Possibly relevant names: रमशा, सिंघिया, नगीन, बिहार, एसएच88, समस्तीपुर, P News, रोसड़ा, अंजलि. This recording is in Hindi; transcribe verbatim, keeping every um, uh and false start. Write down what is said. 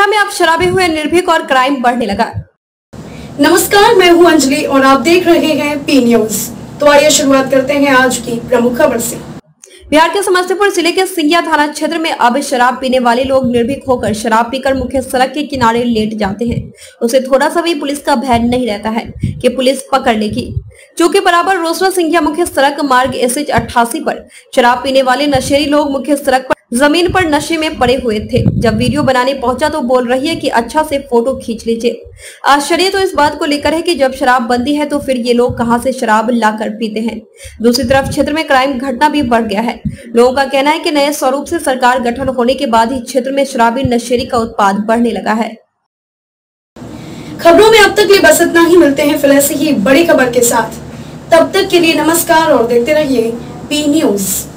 सिंघिया में अब शराबी हुए निर्भीक और क्राइम बढ़ने लगा। नमस्कार, मैं हूं अंजलि और आप देख रहे हैं पी न्यूज। तो आइए शुरुआत करते हैं आज की प्रमुख खबर से। बिहार के समस्तीपुर जिले के सिंघिया थाना क्षेत्र में अब शराब पीने वाले लोग निर्भीक होकर शराब पीकर मुख्य सड़क के किनारे लेट जाते हैं। उसे थोड़ा सा भी पुलिस का भय नहीं रहता है कि पुलिस पकड़ लेगी। जो कि बराबर रोसवा सिंघिया मुख्य सड़क मार्ग एस एच अट्ठासी पर शराब पीने वाले नशेड़ी लोग मुख्य सड़क पर जमीन पर नशे में पड़े हुए थे। जब वीडियो बनाने पहुंचा तो बोल रही है कि अच्छा से फोटो खींच लीजिए। आश्चर्य तो इस बात को लेकर है कि जब शराब बंदी है तो फिर ये लोग कहां से शराब लाकर पीते हैं। दूसरी तरफ क्षेत्र में क्राइम घटना भी बढ़ गया है। लोगों का कहना है कि नए स्वरूप से सरकार गठन होने के बाद ही क्षेत्र में शराबी नशेड़ी का उत्पाद बढ़ने लगा है। खबरों में अब तक ये बस इतना ही। मिलते हैं फिर ऐसी ही बड़ी खबर के साथ, तब तक के लिए नमस्कार और देखते रहिए पी न्यूज।